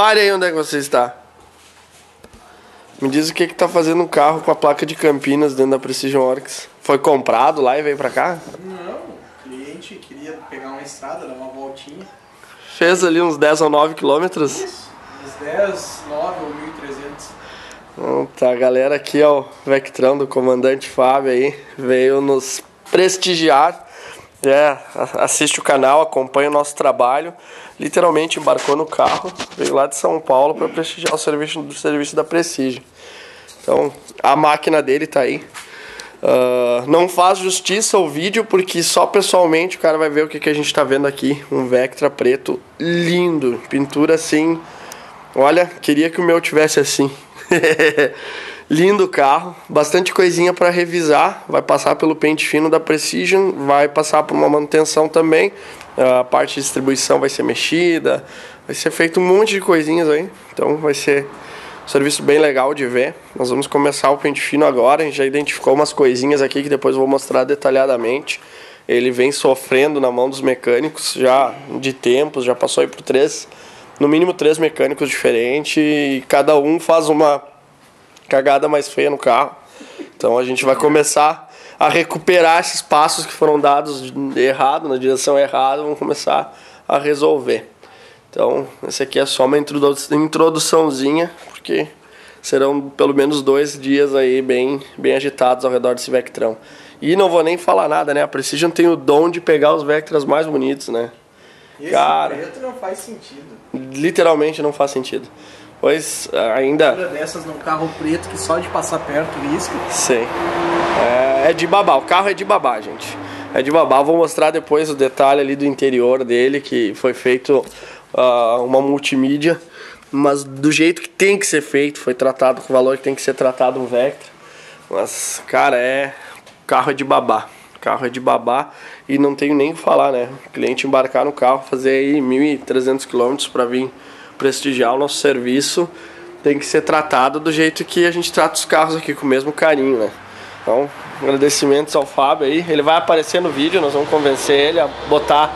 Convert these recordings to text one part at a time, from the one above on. Pare aí onde é que você está. Me diz o que tá fazendo um carro com a placa de Campinas dentro da Precision Works. Foi comprado lá e veio pra cá? Não, o cliente queria pegar uma estrada, dar uma voltinha. Fez ali uns 10 ou 9 quilômetros? Isso, uns 10, 9 ou 1.300. Então tá, galera, aqui ó, o Vectrão do comandante Fábio aí, veio nos prestigiar. Assiste o canal, acompanha o nosso trabalho. Literalmente embarcou no carro, veio lá de São Paulo para prestigiar o serviço da Precision. Então a máquina dele tá aí. Não faz justiça o vídeo, porque só pessoalmente o cara vai ver o que a gente tá vendo aqui. Um Vectra preto lindo, pintura assim. Olha, queria que o meu tivesse assim. Lindo carro, bastante coisinha para revisar, vai passar pelo pente fino da Precision, vai passar por uma manutenção também, a parte de distribuição vai ser mexida, vai ser feito um monte de coisinhas aí, então vai ser um serviço bem legal de ver. Nós vamos começar o pente fino agora, a gente já identificou umas coisinhas aqui que depois eu vou mostrar detalhadamente. Ele vem sofrendo na mão dos mecânicos já de tempos, já passou aí por no mínimo três mecânicos diferentes e cada um faz uma cagada mais feia no carro. Então a gente vai começar a recuperar esses passos que foram dados errado, na direção errada, vamos começar a resolver. Então esse aqui é só uma introduçãozinha, porque serão pelo menos 2 dias aí bem agitados ao redor desse Vectrão. E não vou nem falar nada, né? A Precision tem o dom de pegar os Vectras mais bonitos, né? Esse cara, preto não faz sentido. Literalmente não faz sentido. Pois ainda... dessas num carro preto que só de passar perto risca. Sei. É de babar, o carro é de babar, gente. É de babar, vou mostrar depois o detalhe ali do interior dele, que foi feito uma multimídia, mas do jeito que tem que ser feito, foi tratado com o valor que tem que ser tratado um Vectra. Mas, cara, o carro é de babar. Carro é de babá e não tenho nem o que falar, né? O cliente embarcar no carro, fazer aí 1.300 km para vir prestigiar o nosso serviço, tem que ser tratado do jeito que a gente trata os carros aqui, com o mesmo carinho, né? Então, agradecimentos ao Fábio aí. Ele vai aparecer no vídeo, nós vamos convencer ele a botar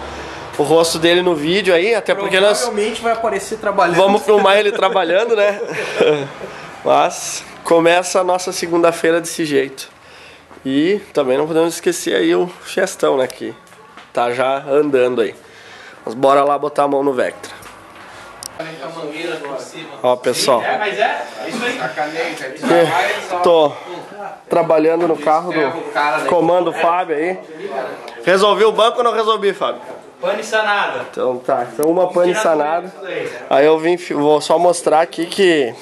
o rosto dele no vídeo aí, até porque nós... provavelmente vai aparecer trabalhando. Vamos filmar ele trabalhando, né? Mas começa a nossa segunda-feira desse jeito. E também não podemos esquecer aí o Chastão, né, que tá já andando aí. Mas bora lá botar a mão no Vectra. Ó, pessoal. Tô trabalhando no carro do comando Fábio aí. Resolvi o banco ou não resolvi, Fábio? Pane sanada. Então tá, então uma pane sanada. Aí eu vou só mostrar aqui que...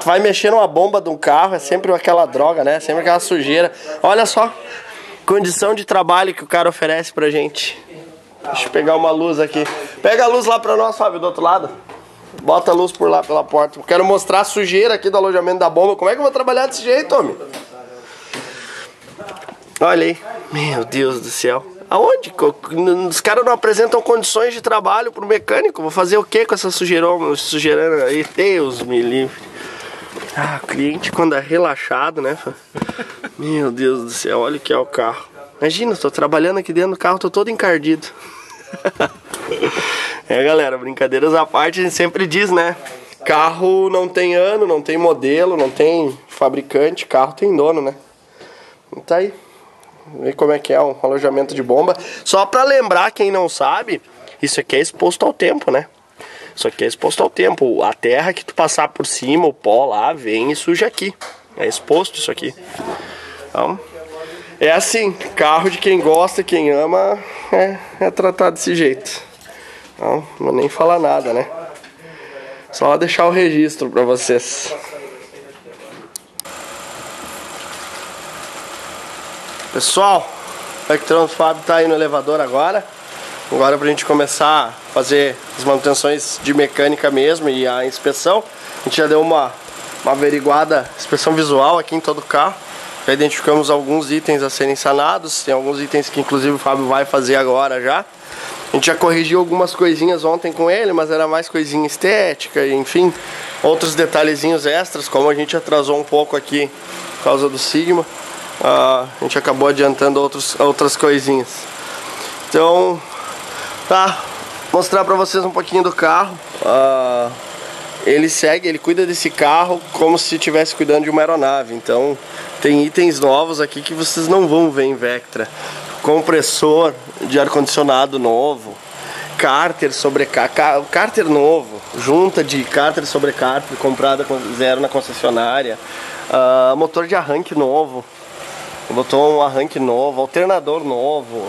tu vai mexer numa bomba de um carro, é sempre aquela droga, né? Sempre aquela sujeira. Olha só, condição de trabalho que o cara oferece pra gente. Deixa eu pegar uma luz aqui. Pega a luz lá pra nós, Fábio, do outro lado. Bota a luz por lá, pela porta. Eu quero mostrar a sujeira aqui do alojamento da bomba. Como é que eu vou trabalhar desse jeito, homem? Olha aí. Meu Deus do céu. Aonde? Os caras não apresentam condições de trabalho pro mecânico. Vou fazer o que com essa sujeirana aí? Deus me livre. Ah, o cliente quando é relaxado, né? Meu Deus do céu, olha o que é o carro. Imagina, tô trabalhando aqui dentro do carro, tô todo encardido. Galera, brincadeiras à parte, a gente sempre diz, né? Carro não tem ano, não tem modelo, não tem fabricante, carro tem dono, né? Então tá aí. Ver como é que é um alojamento de bomba. Só pra lembrar quem não sabe, isso aqui é exposto ao tempo, né? Isso aqui é exposto ao tempo. A terra que tu passar por cima, o pó lá, vem e suja aqui. É exposto isso aqui. Então, é assim, carro de quem gosta, quem ama, é tratado desse jeito. Então, não vou nem falar nada, né? Só deixar o registro pra vocês. Pessoal, o Vectrão do Fábio tá aí no elevador agora. Agora pra gente começar a fazer as manutenções de mecânica mesmo e a inspeção. A gente já deu uma averiguada, inspeção visual aqui em todo o carro. Já identificamos alguns itens a serem sanados. Tem alguns itens que inclusive o Fábio vai fazer agora já. A gente já corrigiu algumas coisinhas ontem com ele, mas era mais coisinha estética, enfim. Outros detalhezinhos extras, como a gente atrasou um pouco aqui por causa do Sigma. A gente acabou adiantando outras coisinhas. Então, tá, mostrar pra vocês um pouquinho do carro. ele segue, ele cuida desse carro como se estivesse cuidando de uma aeronave. Então tem itens novos aqui que vocês não vão ver em Vectra. Compressor de ar-condicionado novo, cárter sobre cárter novo, junta de cárter sobre cárter comprada com zero na concessionária, motor de arranque novo, botou um arranque novo, alternador novo.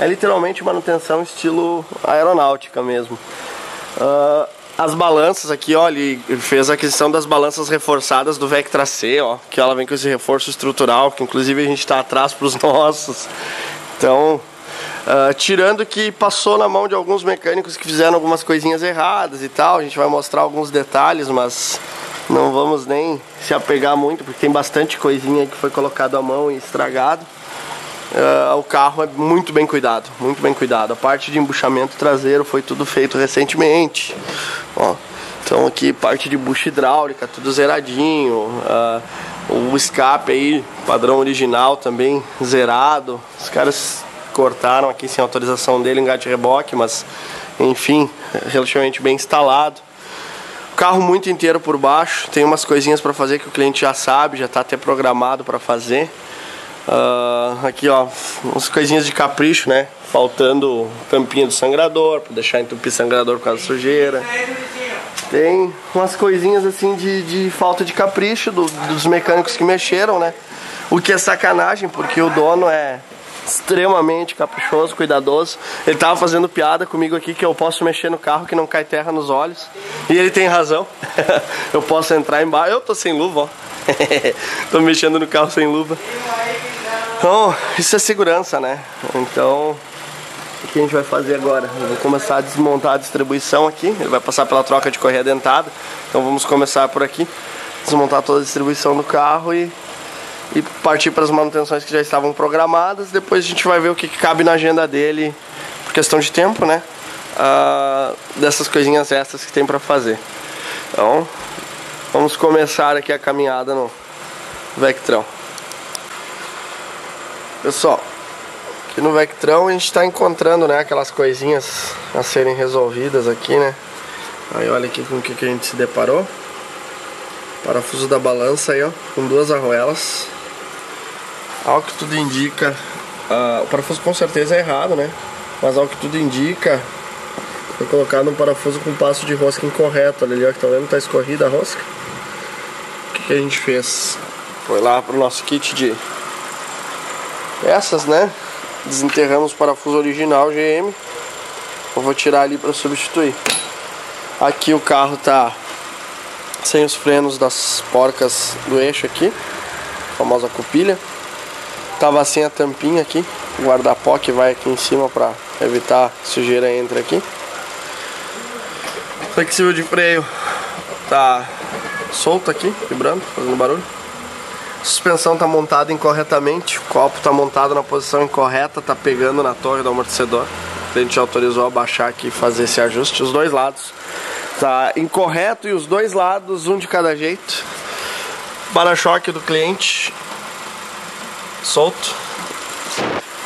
É literalmente manutenção estilo aeronáutica mesmo. As balanças aqui, ó, ele fez a aquisição das balanças reforçadas do Vectra C, ó, que ela vem com esse reforço estrutural, que inclusive a gente está atrás para os nossos. Então, tirando que passou na mão de alguns mecânicos que fizeram algumas coisinhas erradas e tal, a gente vai mostrar alguns detalhes, mas não vamos nem se apegar muito, porque tem bastante coisinha que foi colocado à mão e estragado. O carro é muito bem cuidado, muito bem cuidado. A parte de embuchamento traseiro foi tudo feito recentemente, ó. Então aqui parte de bucha hidráulica, tudo zeradinho, o escape aí, padrão original também zerado. Os caras cortaram aqui sem autorização dele, engate reboque, mas enfim, relativamente bem instalado. O carro muito inteiro por baixo, tem umas coisinhas para fazer que o cliente já sabe, já está até programado para fazer. Aqui ó, umas coisinhas de capricho, né? Faltando tampinha do sangrador, para deixar entupir sangrador por causa da sujeira. Tem umas coisinhas assim de falta de capricho dos mecânicos que mexeram, né? O que é sacanagem, porque o dono é extremamente caprichoso, cuidadoso. Ele tava fazendo piada comigo aqui que eu posso mexer no carro que não cai terra nos olhos. E ele tem razão. Eu posso entrar embaixo. Eu tô sem luva, ó. Tô mexendo no carro sem luva. Então, isso é segurança, né? Então, o que a gente vai fazer agora? Eu vou começar a desmontar a distribuição aqui. Ele vai passar pela troca de correia dentada. Então vamos começar por aqui. Desmontar toda a distribuição do carro e partir para as manutenções que já estavam programadas. Depois a gente vai ver o que cabe na agenda dele, por questão de tempo, né? Dessas coisinhas extras que tem para fazer. Então, vamos começar aqui a caminhada no Vectrão. Pessoal, aqui no Vectrão a gente está encontrando, né, aquelas coisinhas a serem resolvidas aqui, né? Aí olha aqui com o que a gente se deparou. Parafuso da balança aí, ó, com duas arruelas. Ao que tudo indica, o parafuso com certeza é errado, né? Mas ao que tudo indica, foi colocado um parafuso com passo de rosca incorreto. Olha ali, ó, que tá vendo, tá escorrida a rosca. O que a gente fez? Foi lá pro nosso kit de peças, né? Desenterramos o parafuso original GM. Eu vou tirar ali para substituir. Aqui o carro tá sem os frenos das porcas do eixo aqui, a famosa cupilha. Tava sem a tampinha aqui, o guarda-pó que vai aqui em cima para evitar sujeira entra aqui. Flexível de freio tá solto aqui, vibrando, fazendo barulho. Suspensão tá montada incorretamente, o copo tá montado na posição incorreta, tá pegando na torre do amortecedor. A gente autorizou a baixar aqui e fazer esse ajuste. Os dois lados tá incorreto e os dois lados, um de cada jeito. Para-choque do cliente solto.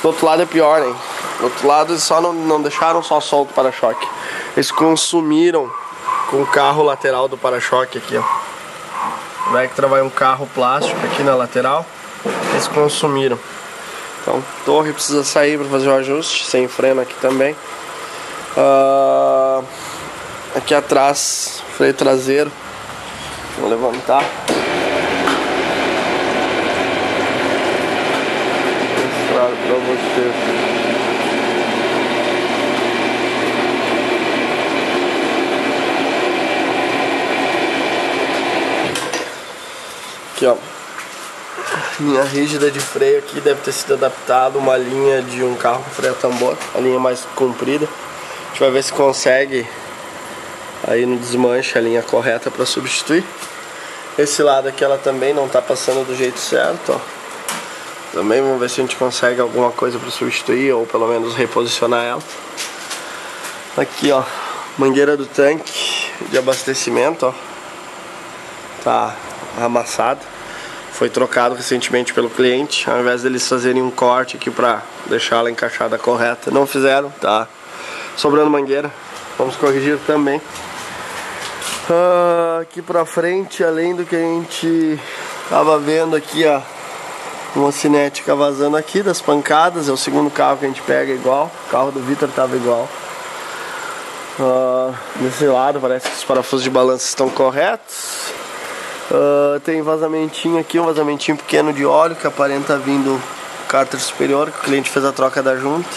Do outro lado é pior, hein? Do outro lado eles só não deixaram só solto o para-choque. Eles consumiram com o carro lateral do para-choque aqui, ó. Vai que trabalha um carro plástico aqui na lateral. Eles consumiram. Então, torre precisa sair para fazer o ajuste. Sem freno aqui também. Aqui atrás, freio traseiro. Vou levantar. Vou mostrar para vocês. Aqui, ó, linha rígida de freio aqui deve ter sido adaptado uma linha de um carro com freio a tambor, a linha mais comprida. A gente vai ver se consegue aí no desmanche a linha correta para substituir. Esse lado aqui ela também não tá passando do jeito certo, ó. Também vamos ver se a gente consegue alguma coisa para substituir ou pelo menos reposicionar ela. Aqui, ó, mangueira do tanque de abastecimento, ó, tá amassado, foi trocado recentemente pelo cliente. Ao invés deles fazerem um corte aqui para deixá-la encaixada correta, não fizeram, tá sobrando mangueira, vamos corrigir também. Aqui pra frente, além do que a gente tava vendo aqui, ó, uma cinética vazando aqui das pancadas. É o segundo carro que a gente pega igual. O carro do Vitor tava igual. Desse lado parece que os parafusos de balança estão corretos. Tem vazamentinho aqui, um vazamentinho pequeno de óleo que aparenta vindo cárter superior, que o cliente fez a troca da junta.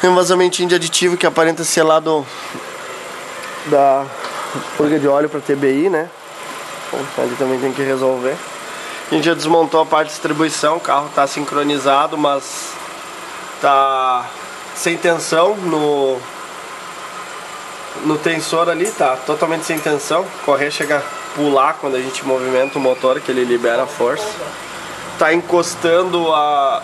Tem um vazamentinho de aditivo que aparenta ser lá do da purga de óleo para TBI, né? Bom, ali também tem que resolver. A gente já desmontou a parte de distribuição, o carro está sincronizado, mas tá sem tensão no tensor ali, tá totalmente sem tensão. Correia chega a pular quando a gente movimenta o motor, que ele libera a força. Tá encostando a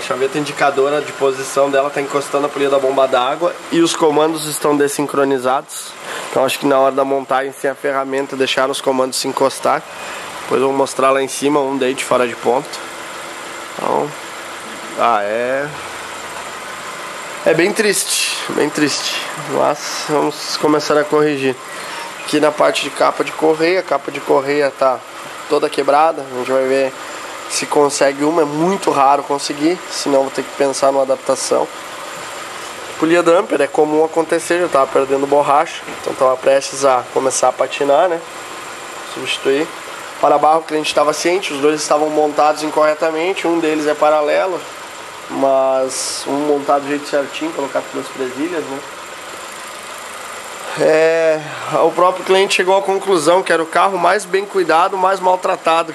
chaveta indicadora de posição dela, tá encostando a polia da bomba d'água, e os comandos estão desincronizados. Então acho que na hora da montagem, sem a ferramenta, deixaram os comandos se encostar. Depois eu vou mostrar lá em cima um date fora de ponto. Então, é bem triste, mas vamos começar a corrigir. Aqui na parte de capa de correia, a capa de correia tá toda quebrada, a gente vai ver se consegue uma, é muito raro conseguir, senão vou ter que pensar numa adaptação. Polia damper é comum acontecer, já estava perdendo borracha, então estava prestes a começar a patinar, né? Substituir. Para-barro o cliente estava ciente, os dois estavam montados incorretamente, um deles é paralelo, mas um montado do jeito certinho, colocar duas presilhas, né? O próprio cliente chegou à conclusão que era o carro mais bem cuidado, mais maltratado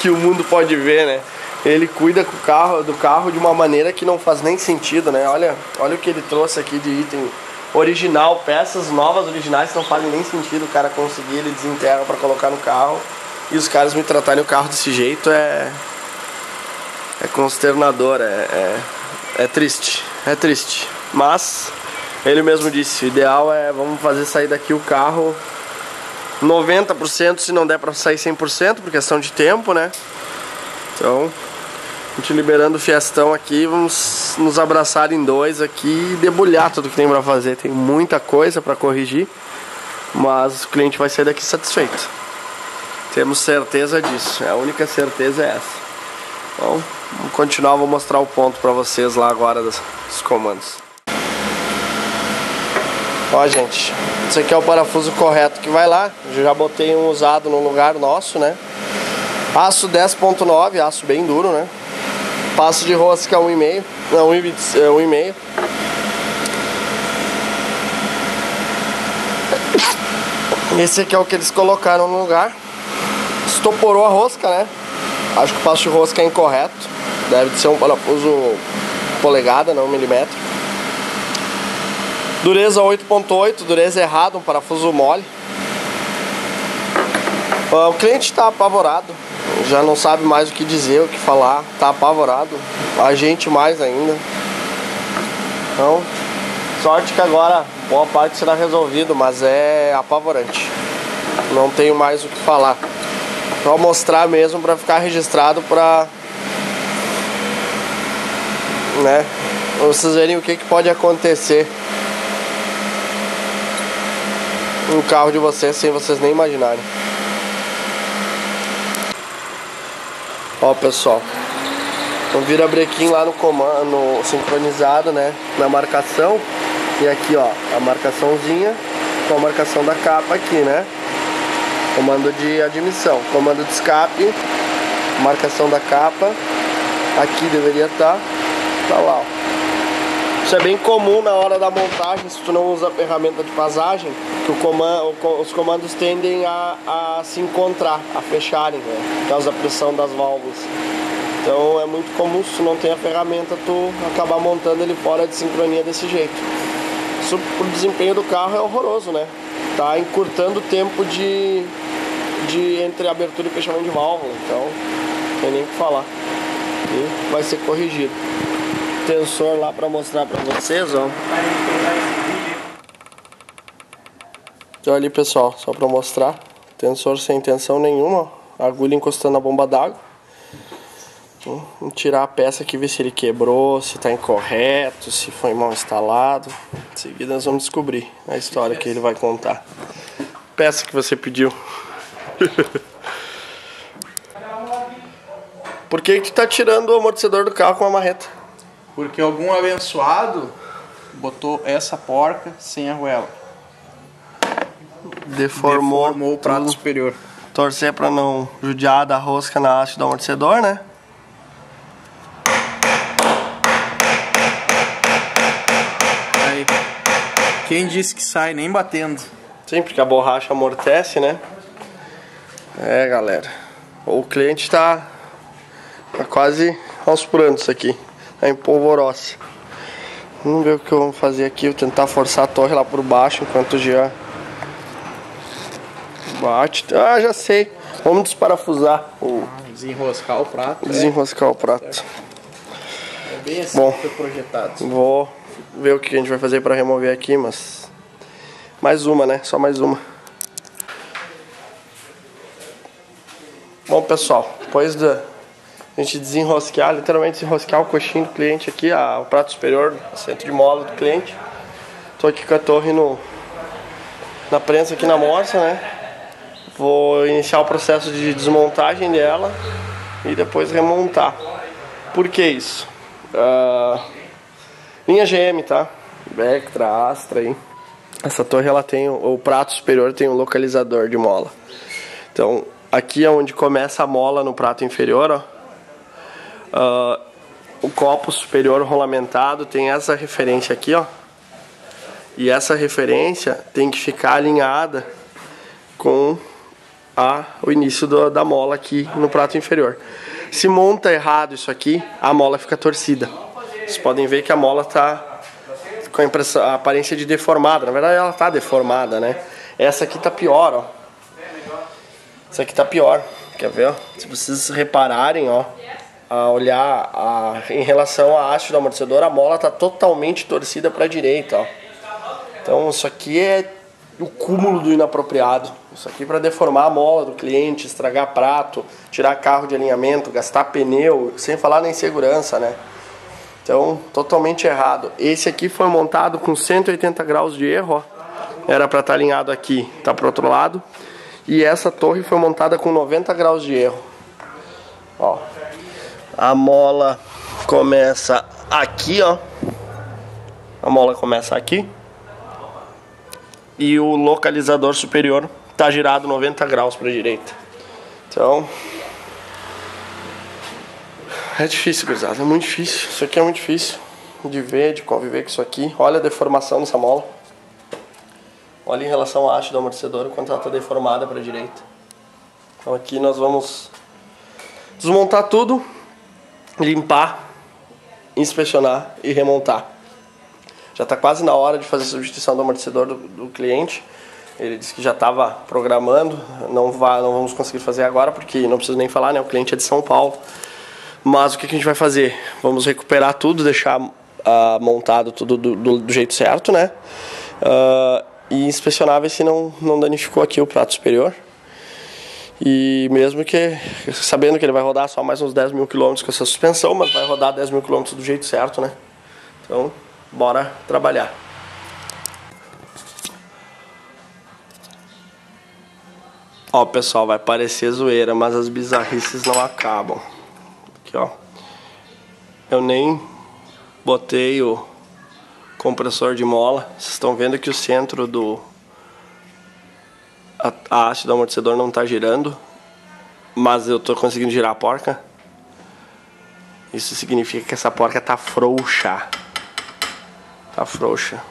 que o mundo pode ver, né? Ele cuida do carro de uma maneira que não faz nem sentido, né? Olha o que ele trouxe aqui de item original, peças novas, originais, que não fazem nem sentido. O cara conseguir, ele desenterra pra colocar no carro, e os caras me tratarem o carro desse jeito é consternador, é triste, é triste. Mas ele mesmo disse, o ideal é, vamos fazer sair daqui o carro 90%, se não der pra sair 100%, por questão de tempo, né? Então, a gente liberando o Fiestão aqui, vamos nos abraçar em dois aqui e debulhar tudo que tem pra fazer. Tem muita coisa pra corrigir, mas o cliente vai sair daqui satisfeito. Temos certeza disso, a única certeza é essa. Então, vamos continuar, vou mostrar o ponto pra vocês lá agora dos comandos. Ó, gente, esse aqui é o parafuso correto que vai lá. Eu já botei um usado no lugar nosso, né? Aço 10.9, aço bem duro, né? Passo de rosca 1,5. Não, 1,5. Esse aqui é o que eles colocaram no lugar. Estoporou a rosca, né? Acho que o passo de rosca é incorreto. Deve ser um parafuso polegada, não milímetro. Dureza 8.8, dureza errada, um parafuso mole. O cliente está apavorado, já não sabe mais o que dizer, o que falar, está apavorado. A gente mais ainda. Então, sorte que agora boa parte será resolvido, mas é apavorante. Não tenho mais o que falar. Vou mostrar mesmo para ficar registrado, para, né, vocês verem o que pode acontecer no carro de vocês, sem vocês nem imaginarem. Ó, pessoal, então vira brequinho lá no comando sincronizado, né, na marcação. E aqui, ó, a marcaçãozinha com a marcação da capa aqui, né. Comando de admissão, comando de escape, marcação da capa. Aqui deveria estar, tá lá, ó. Isso é bem comum na hora da montagem, se tu não usa a ferramenta de passagem, que os comandos tendem a se encontrar, a fecharem, né, por causa da pressão das válvulas. Então é muito comum, se tu não tem a ferramenta, tu acabar montando ele fora de sincronia desse jeito. Isso pro desempenho do carro é horroroso, né? Tá encurtando o tempo de entre abertura e fechamento de válvula, então não tem nem o que falar. E vai ser corrigido. Sensor lá para mostrar para vocês, ó. Olha ali, pessoal, só para mostrar. Tensor sem tensão nenhuma, ó. Agulha encostando na bomba d'água. Vamos tirar a peça aqui, ver se ele quebrou, se está incorreto, se foi mal instalado. Em seguida nós vamos descobrir a história que ele vai contar. Peça que você pediu. Por que tu tá tirando o amortecedor do carro com a marreta? Porque algum abençoado botou essa porca sem arruela. Deformou o prato superior. Torcer para não judiar da rosca na haste do amortecedor, né? Aí. Quem disse que sai nem batendo? Sim, porque a borracha amortece, né? É, galera. O cliente tá quase aos prantos aqui. Tá em polvorosa. Vamos ver o que eu vou fazer aqui. Vou tentar forçar a torre lá por baixo enquanto o Jean bate. Ah, já sei. Vamos desparafusar. Desenroscar o prato. Desenroscar o prato. É bem assim. Bom, que foi projetado. Vou ver o que a gente vai fazer para remover aqui, mas... mais uma, né? Só mais uma. Bom, pessoal, depois da... a gente desenrosquear, literalmente desenrosquear o coxinho do cliente aqui, o prato superior, o centro de mola do cliente. Tô aqui com a torre na prensa aqui na morsa, né? Vou iniciar o processo de desmontagem dela e depois remontar. Por que isso? Linha GM, tá? Vectra, Astra, hein? Essa torre, ela tem o prato superior, tem um localizador de mola. Então, aqui é onde começa a mola no prato inferior, ó. O copo superior rolamentado tem essa referência aqui, ó, e essa referência tem que ficar alinhada com o início da mola aqui no prato inferior. Se monta errado isso aqui, a mola fica torcida. Vocês podem ver que a mola tá com a aparência de deformada. Na verdade ela tá deformada, né? Essa aqui tá pior, ó. Essa aqui tá pior. Quer ver, ó? Se vocês repararem, ó, a olhar em relação à haste do amortecedor, a mola está totalmente torcida para a direita, ó. Então isso aqui é o cúmulo do inapropriado. Isso aqui para deformar a mola do cliente, estragar prato, tirar carro de alinhamento, gastar pneu, sem falar na insegurança, né? Então totalmente errado. Esse aqui foi montado com 180 graus de erro, ó. Era para estar alinhado aqui, tá para o outro lado. E essa torre foi montada com 90 graus de erro, ó. A mola começa aqui, ó. A mola começa aqui. E o localizador superior tá girado 90 graus para a direita. Então é difícil, gurizada, é muito difícil. Isso aqui é muito difícil de ver, de conviver com isso aqui. Olha a deformação dessa mola. Olha em relação à haste do amortecedor, o quanto ela tá deformada para a direita. Então aqui nós vamos desmontar tudo, limpar, inspecionar e remontar. Já está quase na hora de fazer a substituição do amortecedor do cliente. Ele disse que já estava programando, não vamos conseguir fazer agora porque não preciso nem falar, né? O cliente é de São Paulo. Mas o que a gente vai fazer? Vamos recuperar tudo, deixar montado tudo do jeito certo, né? E inspecionar, ver se não danificou aqui o prato superior. E mesmo que, sabendo que ele vai rodar só mais uns 10 mil quilômetros com essa suspensão, mas vai rodar 10 mil quilômetros do jeito certo, né? Então, bora trabalhar. Ó, pessoal, vai parecer zoeira, mas as bizarrices não acabam. Aqui, ó. Eu nem botei o compressor de mola. Vocês estão vendo que o centro do... a haste do amortecedor não tá girando, mas eu tô conseguindo girar a porca. Isso significa que essa porca tá frouxa. Tá frouxa.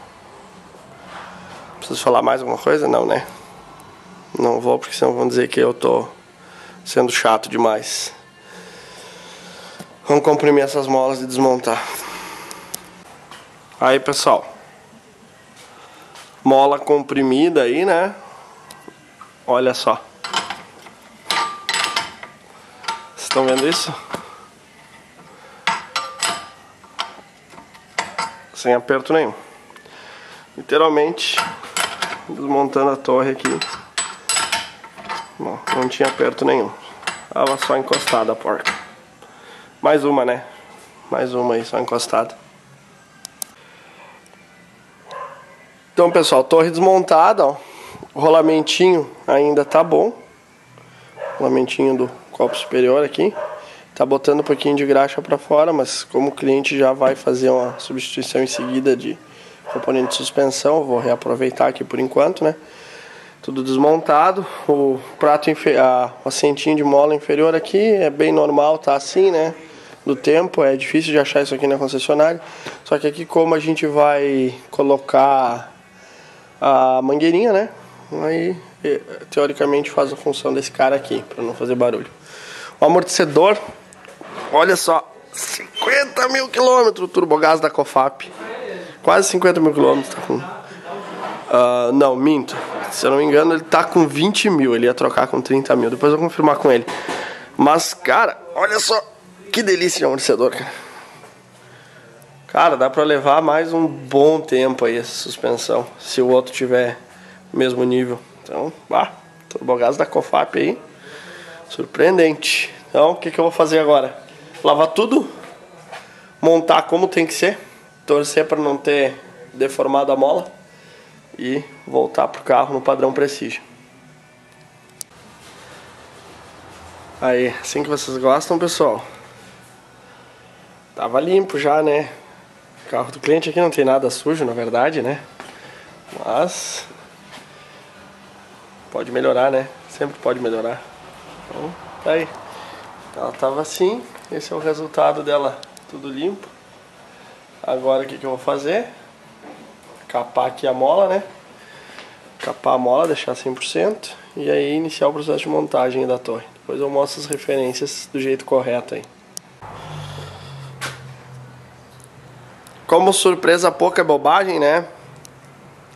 Preciso falar mais alguma coisa? Não, né? Não vou, porque senão vão dizer que eu tô sendo chato demais. Vamos comprimir essas molas e desmontar. Aí, pessoal, mola comprimida aí, né? Olha só. Vocês estão vendo isso? Sem aperto nenhum. Literalmente, desmontando a torre aqui. Bom, não tinha aperto nenhum. Tava só encostada a porca. Mais uma, né? Mais uma aí, só encostada. Então, pessoal, torre desmontada, ó. O rolamentinho ainda tá bom. O rolamentinho do copo superior aqui. Tá botando um pouquinho de graxa pra fora, mas como o cliente já vai fazer uma substituição em seguida de componente de suspensão, eu vou reaproveitar aqui por enquanto, né? Tudo desmontado. O prato o assentinho de mola inferior aqui é bem normal, tá assim, né? Do tempo, é difícil de achar isso aqui na concessionária. Só que aqui, como a gente vai colocar a mangueirinha, né? Aí, teoricamente, faz a função desse cara aqui, pra não fazer barulho. O amortecedor, olha só, 50 mil quilômetros, o turbogás da Cofap. Quase 50 mil quilômetros, tá com... não, minto. Se eu não me engano, ele tá com 20 mil, ele ia trocar com 30 mil. Depois eu vou confirmar com ele. Mas, cara, olha só, que delícia de amortecedor, cara. Cara, dá pra levar mais um bom tempo aí essa suspensão, se o outro tiver mesmo nível. Então, turbogás da Cofap aí. Surpreendente. Então, o que que eu vou fazer agora? Lavar tudo, montar como tem que ser, torcer para não ter deformado a mola e voltar pro carro no padrão Precision. Aí, assim que vocês gostam, pessoal. Tava limpo já, né? O carro do cliente aqui não tem nada sujo, na verdade, né? Mas pode melhorar, né? Sempre pode melhorar. Então, tá aí. Ela tava assim, esse é o resultado dela, tudo limpo. Agora o que que eu vou fazer? Capar aqui a mola, né? Capar a mola, deixar 100%. E aí iniciar o processo de montagem da torre. Depois eu mostro as referências do jeito correto aí. Como surpresa, pouca bobagem, né?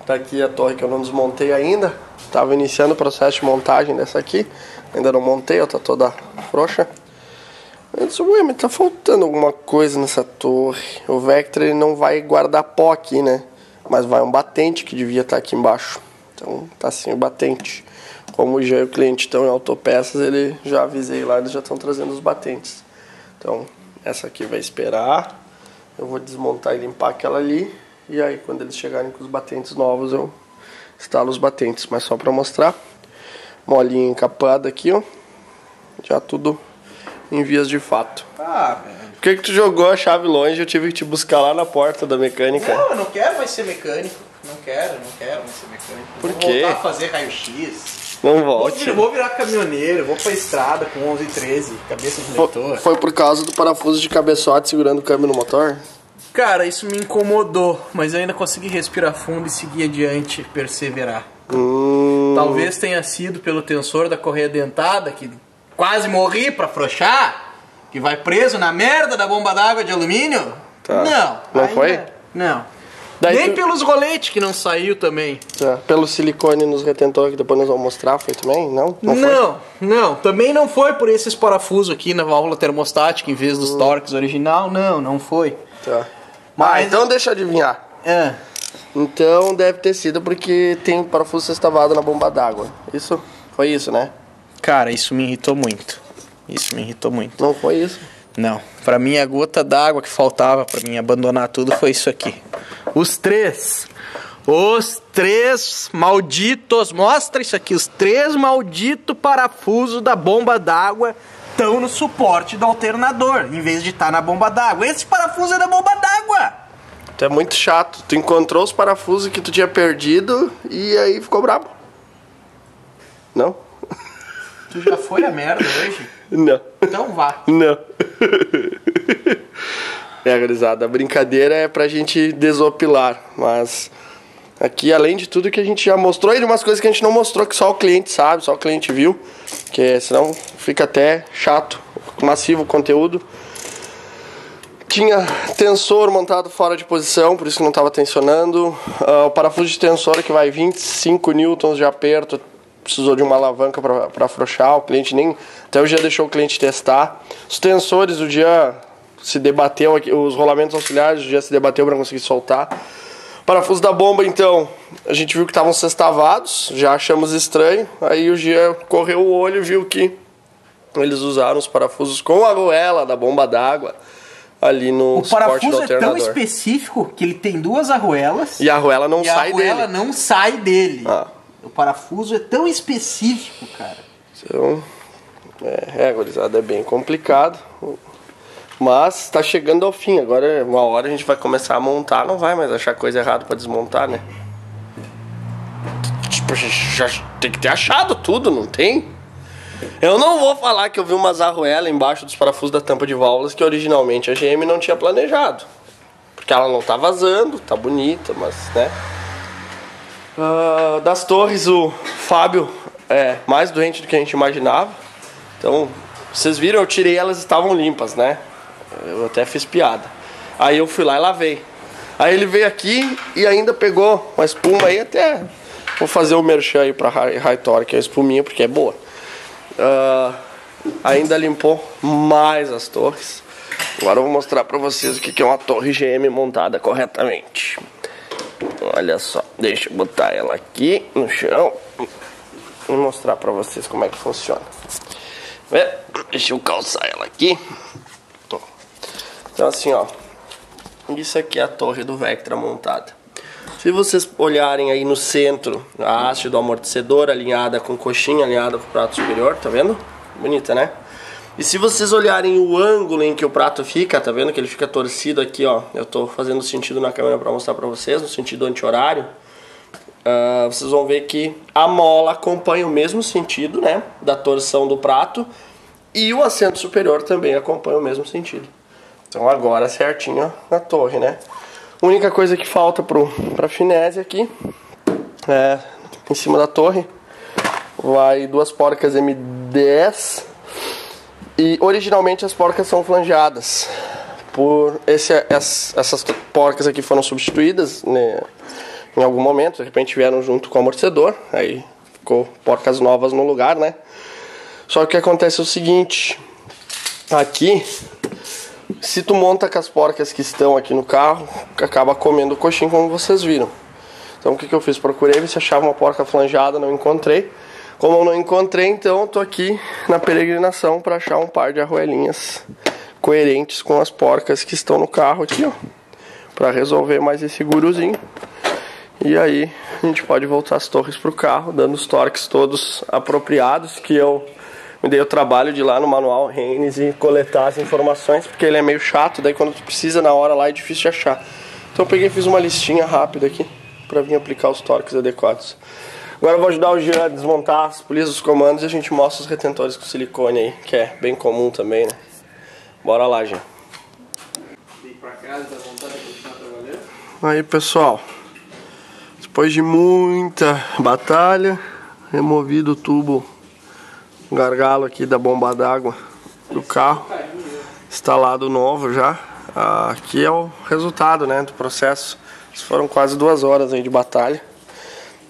Tá aqui a torre que eu não desmontei ainda. Tava iniciando o processo de montagem dessa aqui. Ainda não montei, ó, tá toda frouxa. Eu disse, ué, mas tá faltando alguma coisa nessa torre. O Vectra, ele não vai guardar pó aqui, né? Mas vai um batente que devia estar aqui embaixo. Então tá sem o batente. Como o Jean e o cliente estão em autopeças, ele já avisei lá, eles já estão trazendo os batentes. Então essa aqui vai esperar. Eu vou desmontar e limpar aquela ali. E aí quando eles chegarem com os batentes novos, eu instalo os batentes, mas só para mostrar. Molinha encapada aqui, ó. Já tudo em vias de fato. Ah, velho. Por que que tu jogou a chave longe? Eu tive que te buscar lá na porta da mecânica. Não, eu não quero mais ser mecânico. Não quero mais ser mecânico. Por quê? Vou voltar a fazer raio-x. Não volte. Vou virar caminhoneiro, vou pra estrada com 11 e 13, cabeça de motor. Foi por causa do parafuso de cabeçote segurando o câmbio no motor? Cara, isso me incomodou, mas eu ainda consegui respirar fundo e seguir adiante, perseverar. Talvez tenha sido pelo tensor da correia dentada, que quase morri pra afrouxar, que vai preso na merda da bomba d'água de alumínio. Tá. Não. Não foi? Não. Daí nem tu... pelos roletes que não saiu também. Tá. Pelo silicone nos retentores que depois nós vamos mostrar, foi também? Não? Não, não, foi? Não. Também não foi por esses parafusos aqui na válvula termostática em vez dos torques original. Não, não foi. Tá. Mas então deixa eu adivinhar. É. Então deve ter sido porque tem parafuso sextavado na bomba d'água. Isso? Foi isso, né? Cara, isso me irritou muito. Isso me irritou muito. Não foi isso? Não. Pra mim, a gota d'água que faltava pra mim abandonar tudo foi isso aqui. Os três malditos. Mostra isso aqui. Os três malditos parafusos da bomba d'água estão no suporte do alternador, em vez de estar na bomba d'água. Esse parafuso é da bomba d'água. Tu é muito chato. Tu encontrou os parafusos que tu tinha perdido e aí ficou brabo. Não? Tu já foi a merda hoje? Não. Então vá. Não. É, gurizada, a brincadeira é pra gente desopilar, mas aqui, além de tudo que a gente já mostrou e de umas coisas que a gente não mostrou, que só o cliente sabe, só o cliente viu, que senão fica até chato, massivo o conteúdo. Tinha tensor montado fora de posição, por isso que não estava tensionando. O parafuso de tensor que vai 25 newtons de aperto, precisou de uma alavanca para afrouxar, o cliente nem... Até o Gia deixou o cliente testar. Os tensores, o Gia se debateu, os rolamentos auxiliares, o Gia se debateu para conseguir soltar. O parafuso da bomba, então, a gente viu que estavam sextavados, já achamos estranho. Aí o Gia correu o olho e viu que Eles usaram os parafusos com a arruela da bomba d'água ali no suporte do alternador. O parafuso é tão específico que ele tem duas arruelas. E a arruela não sai dele. Ah. O parafuso é tão específico, cara. Então, gurizada, é bem complicado. Mas tá chegando ao fim. Agora, uma hora a gente vai começar a montar. Não vai mais achar coisa errada pra desmontar, né? Tipo, já tem que ter achado tudo, não tem? Eu não vou falar que eu vi umas arruelas embaixo dos parafusos da tampa de válvulas que originalmente a GM não tinha planejado. Porque ela não tá vazando, tá bonita, mas, né? Das torres, o Fábio é mais doente do que a gente imaginava. Então, vocês viram, eu tirei, elas estavam limpas, né? Eu até fiz piada. Aí eu fui lá e lavei. Aí ele veio aqui e ainda pegou uma espuma aí, até vou fazer o merchan aí pra High Torque, a espuminha, porque é boa. Ainda limpou mais as torres. Agora eu vou mostrar pra vocês o que é uma torre GM montada corretamente. Olha só, deixa eu botar ela aqui no chão e mostrar pra vocês como é que funciona. Deixa eu calçar ela aqui. Então assim, ó, isso aqui é a torre do Vectra montada. Se vocês olharem aí no centro, a haste do amortecedor alinhada com coxinha, alinhada com o prato superior, tá vendo? Bonita, né? E se vocês olharem o ângulo em que o prato fica, tá vendo que ele fica torcido aqui, ó. Eu tô fazendo sentido na câmera pra mostrar pra vocês, no sentido anti-horário. Vocês vão ver que a mola acompanha o mesmo sentido, né, da torção do prato. E o assento superior também acompanha o mesmo sentido. Então agora certinho na torre, né? Única coisa que falta pra finese aqui, em cima da torre, vai duas porcas M10. E originalmente as porcas são flangeadas. Essas porcas aqui foram substituídas, né, em algum momento, de repente vieram junto com o amortecedor, aí ficou porcas novas no lugar, né? Só que o que acontece é o seguinte, aqui... Se tu monta com as porcas que estão aqui no carro, acaba comendo o coxinho, como vocês viram. Então o que eu fiz? Procurei ver se achava uma porca flangeada, não encontrei. Como eu não encontrei, então eu tô aqui na peregrinação para achar um par de arruelinhas coerentes com as porcas que estão no carro aqui, ó, para resolver mais esse guruzinho. E aí a gente pode voltar as torres pro carro, dando os torques todos apropriados, que eu... me dei o trabalho de ir lá no manual Haynes e coletar as informações, porque ele é meio chato, daí quando tu precisa na hora lá é difícil de achar. Então eu peguei e fiz uma listinha rápida aqui, pra vir aplicar os torques adequados. Agora eu vou ajudar o Jean a desmontar as polias dos comandos e a gente mostra os retentores com silicone aí, que é bem comum também, né? Bora lá, Jean. Aí, pessoal, depois de muita batalha, removido o tubo gargalo aqui da bomba d'água do carro, instalado novo já. Aqui é o resultado, né, do processo. Foram quase 2 horas aí de batalha.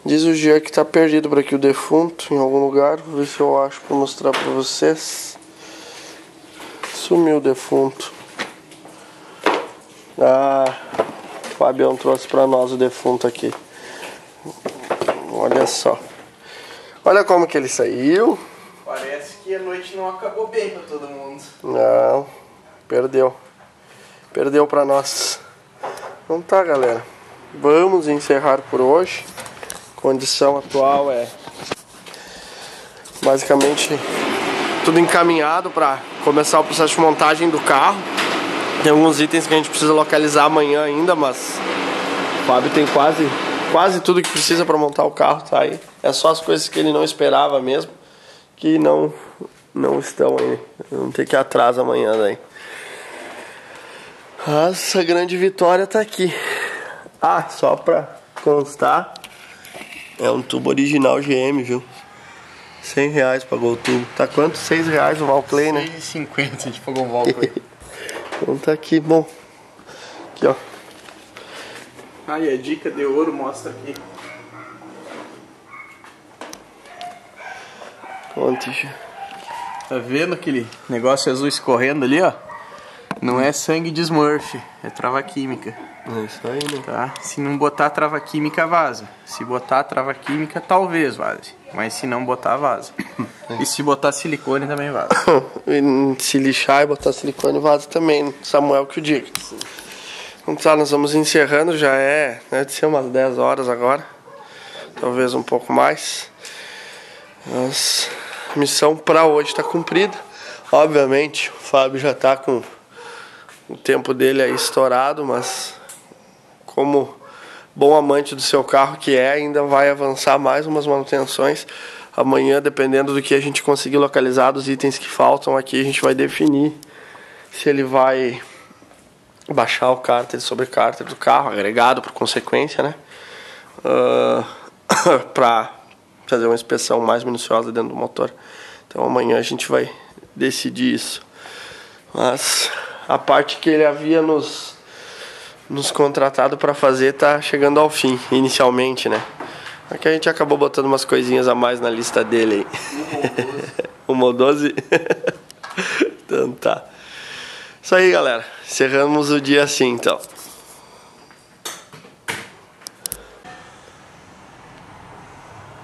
Diz o Gia que tá perdido por aqui o defunto em algum lugar. Vou ver se eu acho pra mostrar pra vocês. Sumiu o defunto. O Fabião trouxe pra nós o defunto aqui. Olha só. Olha como que ele saiu. Parece que a noite não acabou bem pra todo mundo. Não, perdeu. Perdeu pra nós. Então tá, galera. Vamos encerrar por hoje. Condição atual é basicamente tudo encaminhado pra começar o processo de montagem do carro. Tem alguns itens que a gente precisa localizar amanhã ainda, mas o Fábio tem quase tudo que precisa pra montar o carro, tá aí. É só as coisas que ele não esperava mesmo, que não estão aí. Vão ter que ir atrás amanhã daí. Essa grande vitória tá aqui. Só pra constar, é um tubo original GM, viu? R$100 pagou o tubo. Tá quanto? R$6 o Valclay, né? R$6,50 a gente pagou o Valclay. Então tá aqui, bom. Aqui, ó. E a dica de ouro mostra aqui. Tá vendo aquele negócio azul escorrendo ali, ó? Não é sangue de Smurf, é trava química. É isso aí, né? Tá? Se não botar trava química, vaza. Se botar trava química, talvez vaze. Mas se não botar, vaza. É. E se botar silicone, também vaza. Se lixar e botar silicone, vaza também. Samuel que o diga. Então tá, nós vamos encerrando. Já é, deve ser umas 10 horas agora. Talvez um pouco mais. Mas a missão pra hoje tá cumprida. Obviamente, o Fábio já tá com o tempo dele aí estourado, mas... como bom amante do seu carro que é, ainda vai avançar mais umas manutenções. Amanhã, dependendo do que a gente conseguir localizar, dos itens que faltam aqui, a gente vai definir se ele vai baixar o cárter sobre cárter do carro, agregado por consequência, né? Para fazer uma inspeção mais minuciosa dentro do motor. Então amanhã a gente vai decidir isso. Mas a parte que ele havia nos contratado para fazer tá chegando ao fim, inicialmente, né? Aqui a gente acabou botando umas coisinhas a mais na lista dele aí. Uma ou 12? Então tá. Isso aí, galera. Encerramos o dia assim, então.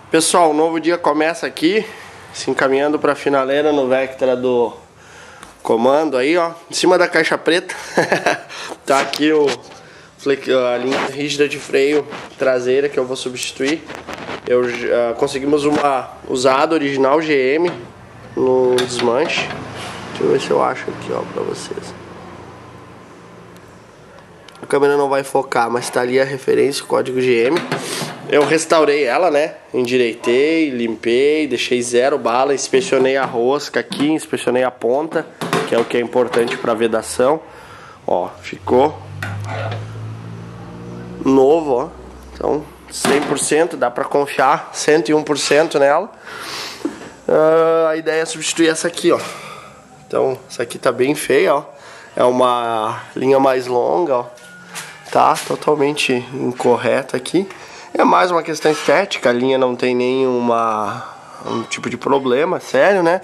Pessoal, um novo dia começa aqui, se encaminhando para a finaleira no Vectra do comando aí, ó, em cima da caixa preta. Tá aqui a linha rígida de freio traseira que eu vou substituir. Conseguimos uma usada original GM no desmanche. Deixa eu ver se eu acho aqui, ó, pra vocês. A câmera não vai focar, mas tá ali a referência, o código GM. Eu restaurei ela, né? Endireitei, limpei, deixei zero bala, inspecionei a rosca aqui, inspecionei a ponta, que é o que é importante para vedação. Ó, ficou novo, ó. Então, 100%, dá para confiar, 101% nela. A ideia é substituir essa aqui, ó. Então, essa aqui tá bem feia, ó. É uma linha mais longa, ó. Tá totalmente incorreta aqui. É mais uma questão estética, a linha não tem nenhum tipo de problema, sério, né?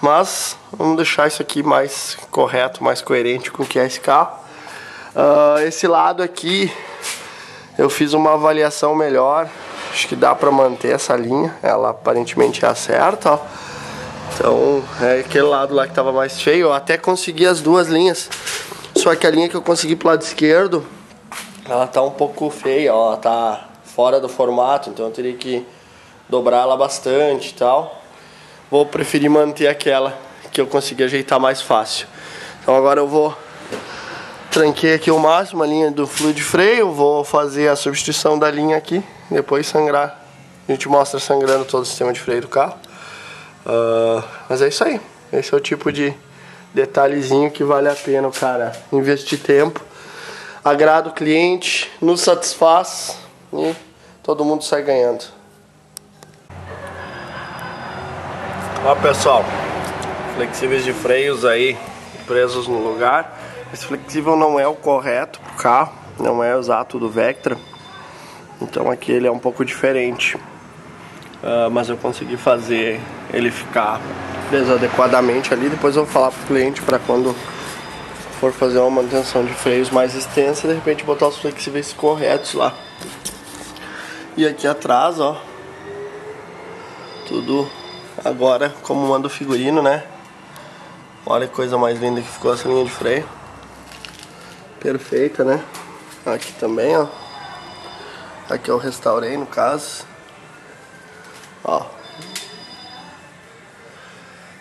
Mas vamos deixar isso aqui mais correto, mais coerente com o que é esse carro. Esse lado aqui eu fiz uma avaliação melhor, acho que dá pra manter essa linha, ela aparentemente é a certa, ó. Então é aquele lado lá que tava mais feio, eu até consegui as duas linhas, só que a linha que eu consegui pro lado esquerdo, ela tá um pouco feia, ó, ela tá... fora do formato, então eu teria que dobrar ela bastante e tal. Vou preferir manter aquela que eu consegui ajeitar mais fácil. Então agora eu vou tranquei aqui o máximo a linha do fluido de freio, vou fazer a substituição da linha aqui, depois sangrar. A gente mostra sangrando todo o sistema de freio do carro. Mas é isso aí. Esse é o tipo de detalhezinho que vale a pena o cara investir tempo. Agrada o cliente, nos satisfaz e todo mundo sai ganhando. Ó, pessoal, flexíveis de freios aí presos no lugar. Esse flexível não é o correto pro carro, não é o exato do Vectra, então aqui ele é um pouco diferente, mas eu consegui fazer ele ficar preso adequadamente ali. Depois eu vou falar pro cliente para quando for fazer uma manutenção de freios mais extensa, de repente botar os flexíveis corretos lá. E aqui atrás, ó, tudo agora como manda o figurino, né? Olha que coisa mais linda que ficou essa linha de freio. Perfeita, né? Aqui também, ó. Aqui eu restaurei, no caso. Ó.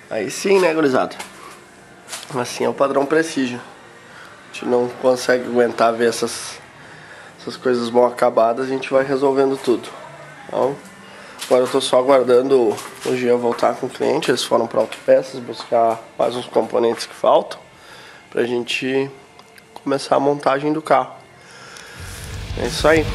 Aí sim, né, gurizada? Assim é o padrão Precision. A gente não consegue aguentar ver essas coisas vão acabadas, a gente vai resolvendo tudo. Então, agora eu tô só aguardando o Gia voltar com o cliente. Eles foram para autopeças buscar mais uns componentes que faltam pra gente começar a montagem do carro. É isso aí.